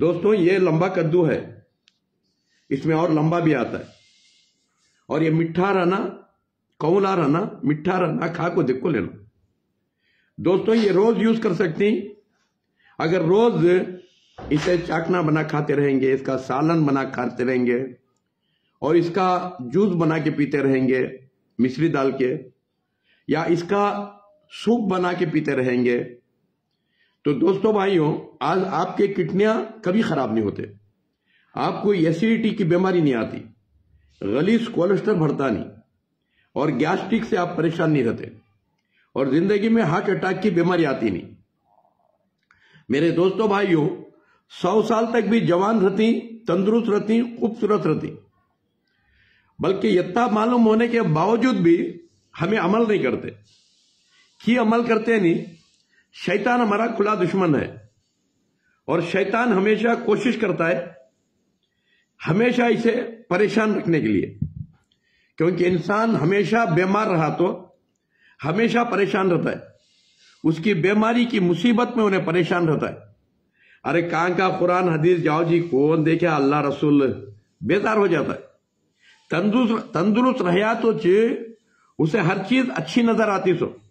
दोस्तों ये लंबा कद्दू है, इसमें और लंबा भी आता है, और ये मिठा रहना, कौला रहना, मिठा रहना, खा को देख को लेना। दोस्तों ये रोज यूज कर सकती, अगर रोज इसे चाकना बना खाते रहेंगे, इसका सालन बना खाते रहेंगे और इसका जूस बना के पीते रहेंगे मिश्री डाल के, या इसका सूप बना के पीते रहेंगे, तो दोस्तों भाइयों आज आपके किडनियां कभी खराब नहीं होते, आपको एसिडिटी की बीमारी नहीं आती, गलीस कोलेस्ट्रॉल बढ़ता नहीं और गैस्ट्रिक से आप परेशान नहीं रहते और जिंदगी में हार्ट अटैक की बीमारी आती नहीं। मेरे दोस्तों भाइयों 100 साल तक भी जवान रहती, तंदुरुस्त रहती, खूबसूरत रहती, बल्कि इतना मालूम होने के बावजूद भी हमें अमल नहीं करते। कि अमल करते नहीं, शैतान हमारा खुला दुश्मन है और शैतान हमेशा कोशिश करता है हमेशा इसे परेशान रखने के लिए, क्योंकि इंसान हमेशा बीमार रहा तो हमेशा परेशान रहता है, उसकी बीमारी की मुसीबत में उन्हें परेशान रहता है। अरे कहाँ का कुरान हदीस, जाओ जी कौन देखे अल्लाह रसूल, बेजार हो जाता है। तंदुरुस्त रहा तो उसे हर चीज अच्छी नजर आती सो,